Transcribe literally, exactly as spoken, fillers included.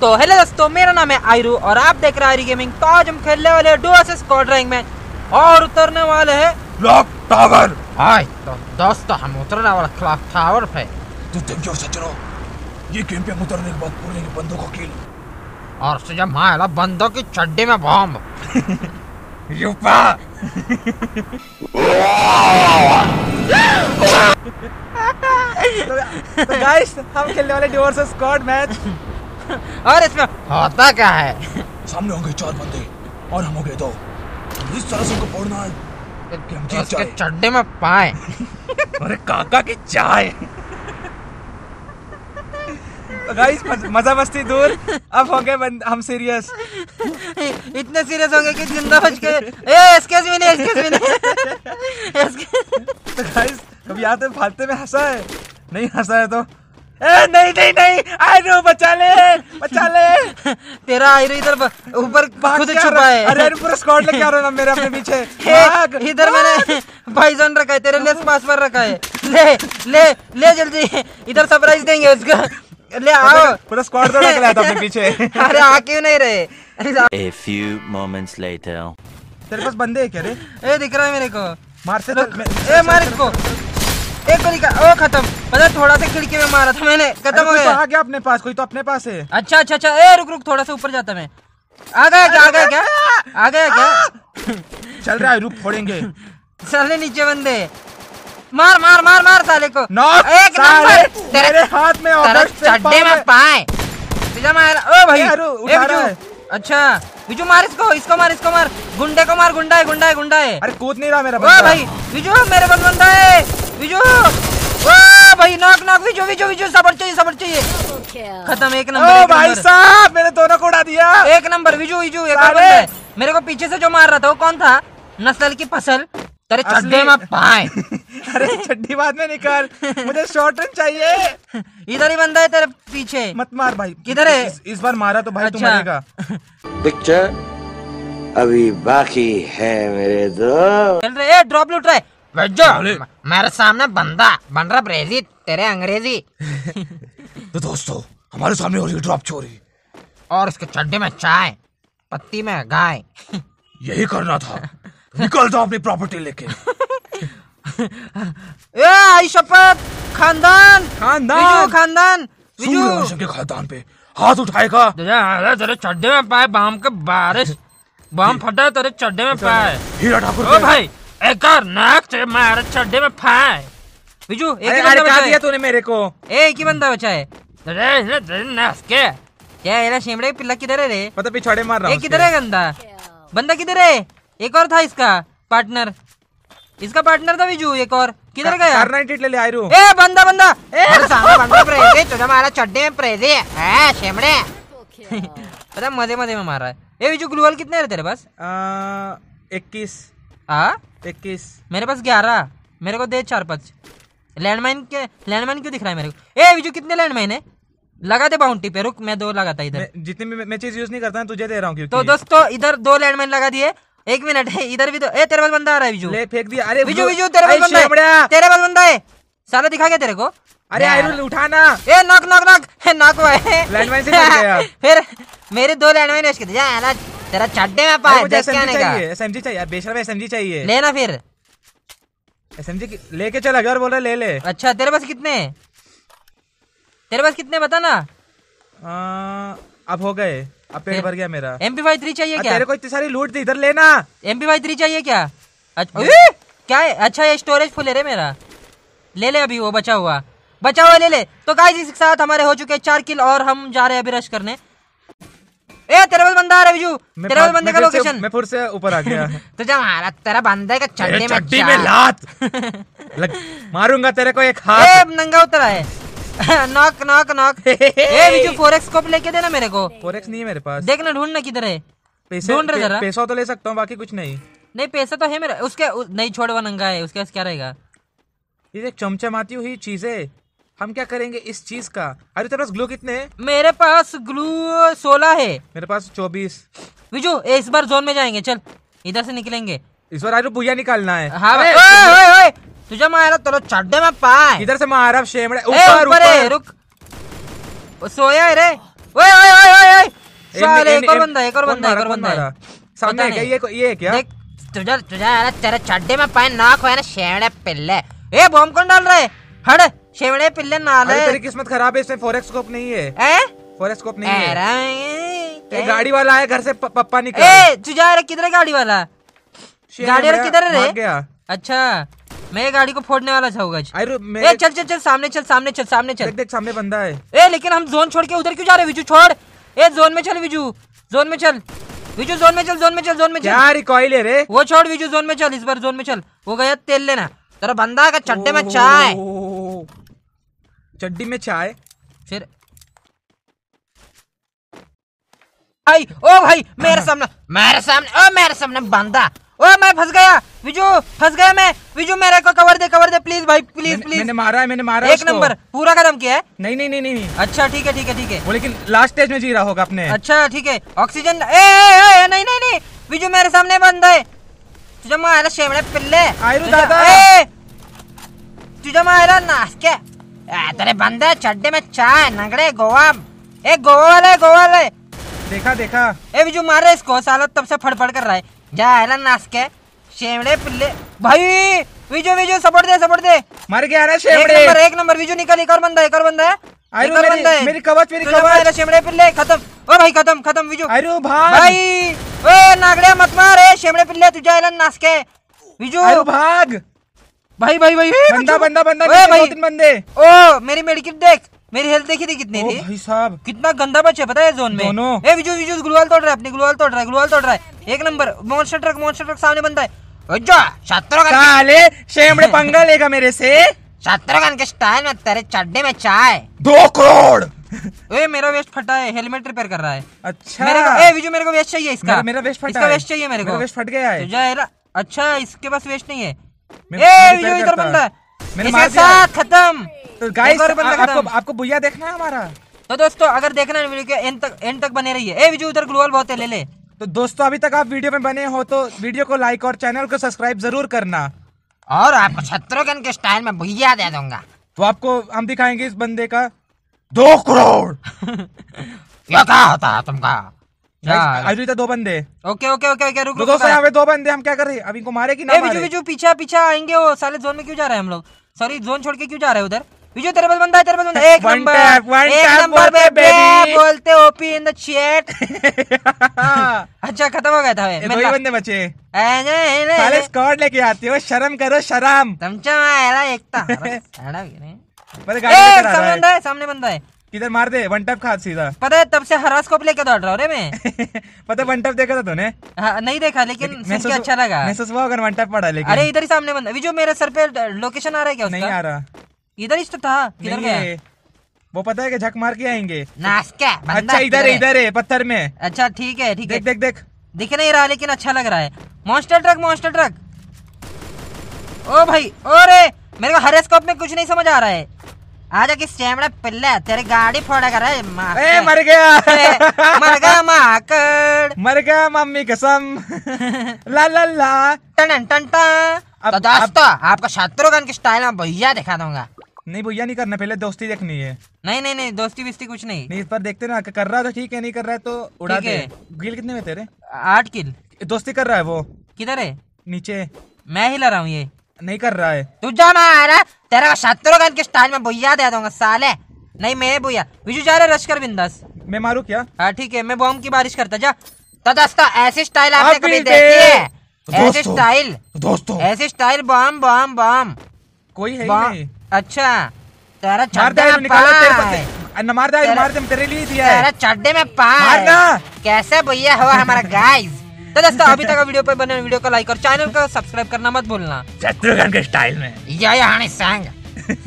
तो हेलो दोस्तों, मेरा नाम है आयरू और आप देख रहे हैं आयरू गेमिंग। तो आज हम खेलने वाले हैं डुओ स्क्वाड रैंक में और उतरने वाले हैं क्लॉक टावर। हाय तो दोस्तों, हम उतरने वाले क्लॉक टावर पे। तो देखियो सज्जनों, ये गेम पे उतरने के बाद पूरे बंदों को किल और सजा माला बंदों की चड्डी में बॉम्ब यूपा तो गाइस, हम खेलने वाले डुओ स्क्वाड मैच और इसमें होता क्या है, सामने होंगे चार बंदे और हम हो गए दो। इस तरह से उनको फोड़ना है कि हम जीत जाएं, चड्डे में पाए अरे काका की चाय। गाइस, मजा मस्ती दूर, अब हो गए हम सीरियस। इतने सीरियस हो गए कि जिंदा बच के ए एक्सक्यूज मी नहीं एक्सक्यूज मी नहीं। तो गाइस, कभी आते फालते में हंसा है, नहीं हंसा है तो ए, नहीं नहीं नहीं आयरू बचा ले बचा ले तेरा आयरू इधर ऊपर खुद छुपा है। अरे आयरू पूरा स्क्वाड लेके आ रहा है मेरे अपने पीछे। इधर मैंने भाईजान रखा है, तेरे लिए पासवर्ड रखा है, ले ले ले जल्दी, इधर सरप्राइज देंगे उसको। ले आओ, पूरा स्क्वाड तो रख लिया था अपने पीछे। अरे आ क्यों नहीं रहे? A few moments later, तेरे पास बंदे है क्या रे? ए दिख रहा है मेरे को, मार से ए मार इसको एक गोली का। ओ खत्म, पता थोड़ा सा खिड़की में मारा था मैंने, खत्म हो गया। आ गया अपने पास, कोई तो अपने पास है। अच्छा अच्छा अच्छा, ए रुक रुक थोड़ा सा ऊपर जाता मैं। आ गया क्या आ गया क्या आ गया क्या चल रहा है, रुक फोड़ेंगे साले नीचे बंदे। मार मार मार मार साले को, एक नंबर तेरे हाथ में चड्डे में पाए। ओ भाई अच्छा बिजू मार इसको, इसको मार इसको मार, गुंडे को मार, गुंडा है गुंडा है गुंडा है। अरे कूद नहीं रहा मेरा बंदा। ओ भाई बिजू मेरे बंद बंदा है बिजू। ओ भाई नॉक नॉक बिजू बिजू बिजू, सबर चाहिए सबर चाहिए। खत्म, एक नंबर। ओ भाई साहब, मैंने दोनों को उड़ा दिया, एक नंबर। बिजू बिजू एक और बंदा है मेरे को पीछे से जो मार रहा था, वो कौन था? नस्ल की फसल तेरे चड्डे में पाए। अरे चड्डी बाद में निकाल, मुझे शॉर्ट रन चाहिए। इधर ही बंदा है तेरे पीछे, मत मार भाई। किधर है? इस, इस बार मारा तो भाई अच्छा। तू मरेगा। पिक्चर अभी बाकी है मेरे दोस्त। चल रहे ड्रॉप लूट रहे, मेरे सामने बंदा बन रहा ब्रेजी तेरे अंग्रेजी। तो दोस्तों, हमारे सामने हो रही ड्रॉप चोरी और उसके चड्डे में चाय, पत्ती में गाय। यही करना था, निकल जाओ अपनी प्रॉपर्टी लेके। ए आई शपथ, खानदान खानदान खानदान के खानदान पे हाथ उठाएगा। तेरे चड्डे में पाए बम के बारिश, बम फटा तेरे चड्डे में पाए। हीरा ठाकुर ओ भाई एक और नाक से मारे चड्डे में पाए। बिजू एक ही बंदा दिया तूने मेरे को, एक ही बंदा बचा है। अरे तेरे नाक के क्या एला शिमड़े पिल्ला किधर है रे? पता पिछाड़े मार रहा है। किधर है गंदा बंदा? किधर है? एक और था इसका पार्टनर, इसका पार्टनर था बिजू। एक और किधर गया? ले ले आयरू। ए बंदा बंदा ए सामने बंदा प्रेजे, तुझे मारा चड्डे में प्रेजे है शेमड़े। पता मजे मजे में मारा है। ए बिजू, ग्लूअल कितने रहे तेरे पास? इक्कीस। हाँ इक्कीस, मेरे पास ग्यारह। मेरे को दे चार पाँच। लैंडमाइन के लैंडमाइन क्यों दिख रहा है मेरे को? ए बिजू कितने लैंडमाइन है? लगा दे बाउंड्री पे, रुक मैं दो लगाता इधर। जितनी भी मैं चीज यूज नहीं करता तुझे दे रहा हूँ। तो दोस्तों, इधर दो लैंडमाइन लगा दिए। एक मिनट, इधर भी तो ए तेरे पास बंदा आ रहा है बिजू। ले फेंक दिया। अरे बिजू बिजू तेरे पास बंदा है, तेरे पास बंदा है साला, दिखा गया तेरे को। अरे आयरू उठाना। ए नॉक नॉक नॉक नॉक हुआ है, लैंडमाइन से मर गया। फिर मेरे दो लैंडमाइन नष्ट कर दिया यार, तेरा चड्डे में पाए। देख क्या आने का एसएमजी चाहिए, बेशर्म एसएमजी चाहिए। लेना फिर एसएमजी लेके चला गया और बोला ले ले। अच्छा तेरे पास कितने हैं? तेरे पास कितने बता ना। अब हो गए, अब पेट भर गया मेरा। एम पी फाइव थ्री चाहिए क्या तेरे को? इतनी सारी लूट दी, इधर लेना। एम पी फाइव थ्री चाहिए क्या? अच्छा क्या है? अच्छा ये स्टोरेज फुल है रे मेरा, ले ले अभी, वो बचा हुआ बचा हुआ ले ले। तो गाइस, इसके साथ हमारे हो चुके हैं चार किल और हम जा रहे हैं अभी रश करने। ए तेरे पास बंदा आ रहा है बिजू, तेरे पास बंदे का लोकेशन। मैं फिर से ऊपर आ गया। तो जा मारा तेरा बंदे का चड्डे में चड्डी में लात मारूंगा तेरे को एक हाथ। नंगा उतरा है। Knock knock knock. ए बिजू फोर एक्स स्कोप लेके देना मेरे को। फोर एक्स नहीं है मेरे पास, देखना ढूंढना किधर है। ढूंढ रहे जरा। पैसा तो ले सकता हूँ, बाकी कुछ नहीं। नहीं पैसा तो है मेरा उसके उ... नहीं छोड़, वो नंगा है, उसके पास क्या रहेगा? ये चमचमाती हुई चीजें, हम क्या करेंगे इस चीज का? अरे तेरे पास ग्लू कितने है? मेरे पास ग्लू सोलह है। मेरे पास चौबीस। बिजू इस बार जोन में जाएंगे, चल इधर से निकलेंगे इस बार। आयरू भूया निकालना है। हाँ तुझे मारा तो चड्डे में पाए। इधर से मारा शेमड़े, ऊपर ऊपर रुक। सोया है रे। ओए ओए ओए एक और बंदा एक और बंदा एक और बंदा सामने है ये ये क्या तुझे तुझे यार तेरे चड्डे में पाए नाक है ना शेवड़े पिल्ले। ए बम कौन डाल रहा है? हट शेवड़े पिल्ले नाले। अरे तेरी किस्मत खराब है, इसमें फोरेक्स स्कोप नहीं है। ए फोरेक्स स्कोप नहीं है। ए गाड़ी वाला आया घर से पप्पा निकल। ए तुझे रे किधर है गाड़ी वाला? गाड़ी रे किधर है रे? अच्छा मैं गाड़ी को फोड़ने वाला था उगज। ए चल चल चल सामने चल सामने चल सामने चल। देख देख सामने बंदा है। ए लेकिन हम जोन छोड़ के उधर क्यों जा रहे विजू? छोड़ ए जोन में चल विजू, जोन में चल विजू, जोन में चल जोन में चल जोन में चल। क्या रिकॉइल है रे? वो छोड़ विजू जोन में चल, इस बार जोन में चल। वो गया तेल लेना। तेरा बंदा का चड्डे में चाय, चड्डी में चाय। फिर आई ओ भाई मेरे सामने मेरे सामने ओ मेरे सामने बंदा। ओ मैं फंस गया विजू, फंस गया मैं विजू। मेरे को कवर दे कवर दे प्लीज भाई प्लीज मैंने, प्लीज मैंने मारा है मैंने मारा एक नंबर पूरा खत्म किया है। नहीं नहीं नहीं नहीं अच्छा ठीक है ठीक है ठीक है वो लेकिन लास्ट स्टेज में जी रहा होगा अपने। अच्छा ठीक है ऑक्सीजन। ए, ए, ए, ए नहीं नहीं नहीं विजू मेरे सामने बंदा है। तुझे मारा शेवड़े पिल्ले आयरू दादा। ए तुझे मारा नास के तेरे बंदा चड्डे में चाय नगड़े गोवा। ए गोवा वाले गोवा वाले देखा देखा। ए विजू मारे इसको साला, तब से फड़फड़ कर रहा है। जा नास के शेवड़े पिल्ले भाई। विजू विजू सपोर्ट दे सपोर्ट दे। मर गया ना शेवड़े। एक नंबर एक नंबर विजू निकल। एक और बंदा एक और बंदा है एक और बंदा है। मेरी कवच मेरी कवच शेवड़े पिल्ले खत्म। ओ भाई खत्म खत्म विजू। आयरू भाई भाई ओ नागड़े मत मार ए शेवड़े पिल्ले। तू जा नास के विजू। आयरू भाग भाई भाई भाई बंदा बंदा बंदा दो तीन बंदे। ओ मेरी मेडिकिट देख, मेरी हेल्थ देखी थी कितनी थी भाई साहब। कितना गंदा बच्चा पता है जोन में दोनों। ए विजू विजू ग्लूवाल तोड़ रहा है अपनी, ग्लूवाल तोड़ रहा है ग्लूवाल तोड़ रहा है। एक number monster truck monster truck सामने बंदा है। जा छात्रों का साले शेमड़े पंगा लेगा मेरे से। छात्रों का स्टाइल में तेरे चड्डे में चाय दो करोड़। ए मेरा वेस्ट फटा है, हेलमेट रिपेयर कर रहा है। अच्छा मेरे को ए विजू मेरे को वेस्ट चाहिए इसका। मेरा वेस्ट फटा है, इसका वेस्ट चाहिए मेरे को। वेस्ट फट गया है। अच्छा इसके पास वेस्ट नहीं है। ए विजू इधर बंदा है इसके साथ खत्म। तो गाइस आपको आपको भुया देखना है हमारा। तो दोस्तों अगर देखना है वीडियो के एंड तक एंड तक बने रहिए। ए विजू उधर ग्लोबल बहुत है ले ले। तो दोस्तों अभी तक आप वीडियो में बने हो तो वीडियो को लाइक और चैनल को सब्सक्राइब जरूर करना। और आपको छत्रोगन के स्टाइल में भुया दे दूंगा। तो आपको हम दिखाएंगे इस बंदे का दो करोड़ क्या होता है तुमका। अभी तो दो बंदे ओके ओके ओके ओके रुको दोस्तों दो बंदे हम क्या कर रहे हैं अभी को मारे की ना। विजू विजू पीछा पीछा आएंगे। वो साले जोन में क्यों जा रहे हैं हम लोग? सॉरी जोन छोड़ के क्यों जा रहे हैं उधर? विजू तेरे पास बंदा है तेरे पास बंदा। एक नंबर एक नंबर बेबी बोलते ओपी इन द चैट। अच्छा खत्म हो गया था। दो ही बंदे बचे। साले स्क्वाड लेके आते हो, शर्म करो शर्म। तमचा आया एकता सामने बंदा है सामने बंदा है। किधर मार दे वन टैप खा सीधा। पता है तब से हरास्कोप लेके दौड़ रहा हूँ रे मैं। पता है वन टैप देखा था तूने? हाँ नहीं देखा लेकिन सुन के अच्छा लगा। महसूस हुआ अगर वन टैप पड़ा लेकिन। अरे इधर ही सामने बंदा विजू मेरे सर पे लोकेशन आ रहा है क्या उसका? नहीं आ रहा। इधर ही तो था किधर गया वो? पता है कि झक मार के आएंगे नाश क्या। अच्छा इधर है इधर है पत्थर में। अच्छा ठीक है ठीक है देख देख दिख नहीं रहा लेकिन अच्छा लग रहा है। Monster truck monster truck. ओ भाई ओ रे मेरे को हरास्कोप में कुछ नहीं समझ आ रहा है। आजा किस चैमड़ा पिल्ला तेरे गाड़ी फोड़ा कर रहा है। ए, मर गया मर गया माकड़ मर गया मम्मी कसम। ला ला ला टन टन टन। तो दोस्तों आपको शत्रुघ्न की स्टाइल में भैया दिखा दूंगा। नहीं भैया नहीं करना, पहले दोस्ती देखनी है। नहीं नहीं नहीं दोस्ती बिस्ती कुछ नहीं। नहीं इस पर देखते ना कर रहा है तो ठीक है, नहीं कर रहा है तो उड़ा दे। किल कितने में तेरे? आठ किल। दोस्ती कर रहा है वो। किधर है? नीचे। मैं हिला रहा हूँ ये नहीं कर रहा है। तू जा मारा तेरा शत्रुघ्न के स्टाइल में भुया दे दूंगा साले। नहीं मैं भुया विजू जा रहा रश कर बिंदास। मैं मारू क्या? हाँ ठीक है मैं बॉम्ब की बारिश करता जा। तो दोस्तों ऐसी स्टाइल आपने कभी देखी है? ऐसी स्टाइल दोस्तों ऐसी स्टाइल बॉम्ब बॉम्ब बॉम्ब कोई है नहीं। अच्छा तेरा चड्डे में पार कैसे भुया हुआ हमारा गाइस। तो दोस्तों अभी तक वीडियो पर बने वीडियो को लाइक और चैनल को सब्सक्राइब करना मत भूलना। शत्रुघ्न के स्टाइल में या या हनी संग।